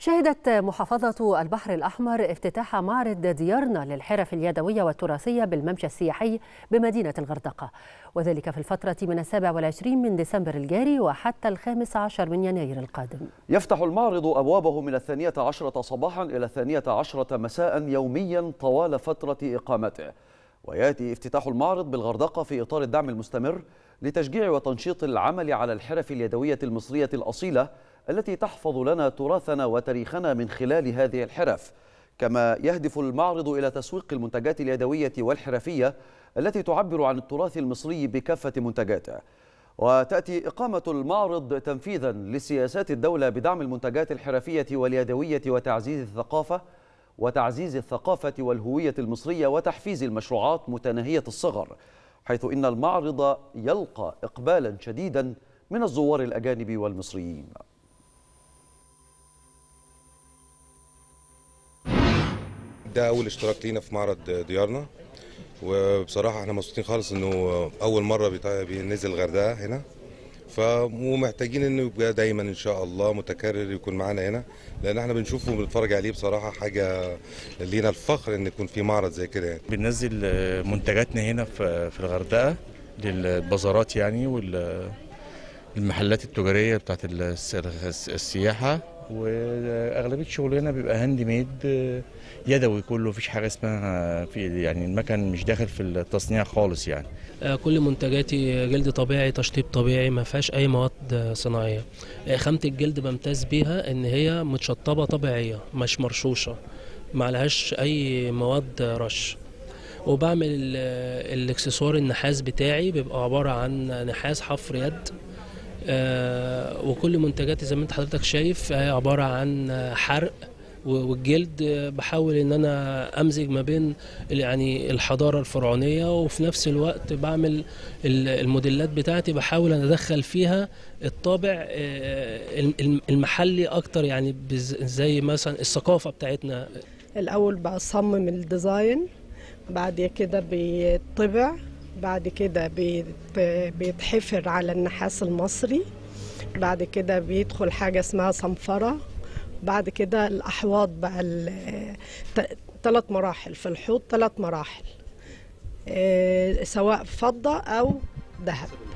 شهدت محافظة البحر الأحمر افتتاح معرض ديارنا للحرف اليدوية والتراثية بالممشى السياحي بمدينة الغردقة، وذلك في الفترة من 27 من ديسمبر الجاري وحتى 15 من يناير القادم. يفتح المعرض أبوابه من 12 صباحا إلى 12 مساء يوميا طوال فترة إقامته. ويأتي افتتاح المعرض بالغردقة في إطار الدعم المستمر لتشجيع وتنشيط العمل على الحرف اليدوية المصرية الأصيلة التي تحفظ لنا تراثنا وتاريخنا من خلال هذه الحرف. كما يهدف المعرض إلى تسويق المنتجات اليدوية والحرفية التي تعبر عن التراث المصري بكافة منتجاته. وتأتي إقامة المعرض تنفيذا لسياسات الدولة بدعم المنتجات الحرفية واليدوية وتعزيز الثقافة والهوية المصرية وتحفيز المشروعات متناهية الصغر، حيث إن المعرض يلقى إقبالا شديدا من الزوار الأجانب والمصريين. ده أول اشتراك لينا في معرض ديارنا، وبصراحة احنا مبسوطين خالص إنه أول مرة بينزل الغردقة هنا، ومحتاجين إنه يبقى دايما إن شاء الله متكرر يكون معانا هنا، لأن احنا بنشوفه وبنتفرج عليه. بصراحة حاجة لينا الفخر إن يكون في معرض زي كده يعني. بننزل منتجاتنا هنا في الغردقة للبازارات يعني والمحلات التجارية بتاعت السياحة، واغلبيه شغلنا بيبقى هاند ميد يدوي كله، مفيش حاجه اسمها في يعني المكن مش داخل في التصنيع خالص يعني. كل منتجاتي جلد طبيعي، تشطيب طبيعي، ما فيهاش اي مواد صناعيه. خامه الجلد بمتاز بيها ان هي متشطبه طبيعيه، مش مرشوشه، ما عليهاش اي مواد رش. وبعمل الاكسسوار النحاس بتاعي بيبقى عباره عن نحاس حفر يد، وكل منتجاتي زي ما انت حضرتك شايف هي عباره عن حرق والجلد. بحاول ان انا امزج ما بين يعني الحضاره الفرعونيه، وفي نفس الوقت بعمل الموديلات بتاعتي بحاول ان ادخل فيها الطابع المحلي اكتر، يعني زي مثلا الثقافه بتاعتنا. الاول بصمم الديزاين، بعد كده بيطبع، بعد كده بيتحفر على النحاس المصري، بعد كده بيدخل حاجة اسمها صنفرة، بعد كده الأحواض بقى. 3 مراحل في الحوض، 3 مراحل سواء فضة أو ذهب.